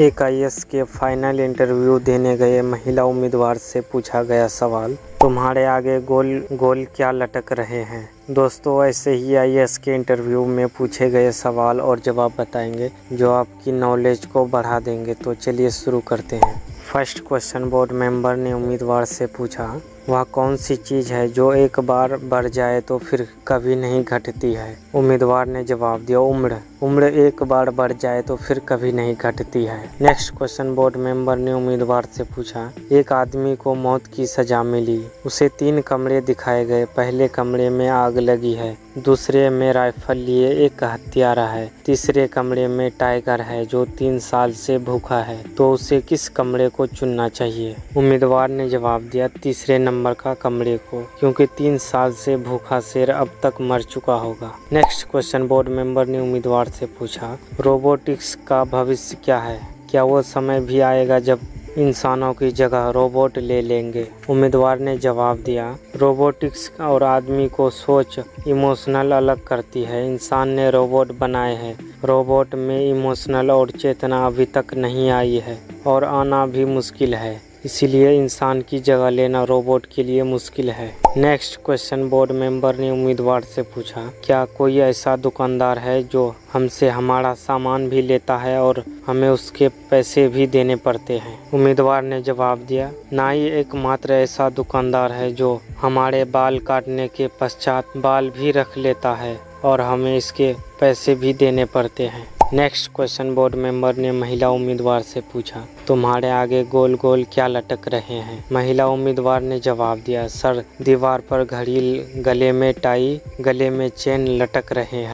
एक IAS के final interview देने गए महिला उम्मीदवार से पूछा गया सवाल, तुम्हारे आगे गोल क्या लटक रहे हैं। दोस्तों, ऐसे ही IAS के इंटरव्यू में पूछे गए सवाल और जवाब बताएंगे जो आपकी नॉलेज को बढ़ा देंगे। तो चलिए शुरू करते हैं। फर्स्ट क्वेश्चन, बोर्ड मेंबर ने उम्मीदवार से पूछा, वह कौन सी चीज़ है जो एक बार बढ़ जाए तो फिर कभी नहीं घटती है। उम्मीदवार ने जवाब दिया, उम्र एक बार बढ़ जाए तो फिर कभी नहीं घटती है। नेक्स्ट क्वेश्चन, बोर्ड मेंबर ने उम्मीदवार से पूछा, एक आदमी को मौत की सजा मिली, उसे 3 कमरे दिखाए गए। पहले कमरे में आग लगी है, दूसरे में राइफल लिए एक हत्यारा है, तीसरे कमरे में टाइगर है जो 3 साल से भूखा है। तो उसे किस कमरे को चुनना चाहिए। उम्मीदवार ने जवाब दिया, तीसरे नंबर का कमरे को, क्योंकि 3 साल से भूखा शेर अब तक मर चुका होगा। नेक्स्ट क्वेश्चन, बोर्ड मेंबर ने उम्मीदवार से पूछा, रोबोटिक्स का भविष्य क्या है, क्या वो समय भी आएगा जब इंसानों की जगह रोबोट ले लेंगे। उम्मीदवार ने जवाब दिया, रोबोटिक्स और आदमी को सोच इमोशनल अलग करती है, इंसान ने रोबोट बनाए हैं, रोबोट में इमोशनल और चेतना अभी तक नहीं आई है और आना भी मुश्किल है, इसीलिए इंसान की जगह लेना रोबोट के लिए मुश्किल है। नेक्स्ट क्वेश्चन, बोर्ड मेंबर ने उम्मीदवार से पूछा, क्या कोई ऐसा दुकानदार है जो हमसे हमारा सामान भी लेता है और हमें उसके पैसे भी देने पड़ते हैं। उम्मीदवार ने जवाब दिया, ना ही एकमात्र ऐसा दुकानदार है जो हमारे बाल काटने के पश्चात बाल भी रख लेता है और हमें इसके पैसे भी देने पड़ते हैं। नेक्स्ट क्वेश्चन, बोर्ड मेंबर ने महिला उम्मीदवार से पूछा, तुम्हारे आगे गोल गोल क्या लटक रहे हैं। महिला उम्मीदवार ने जवाब दिया, सर, दीवार पर घड़ी, गले में टाई, गले में चेन लटक रहे हैं।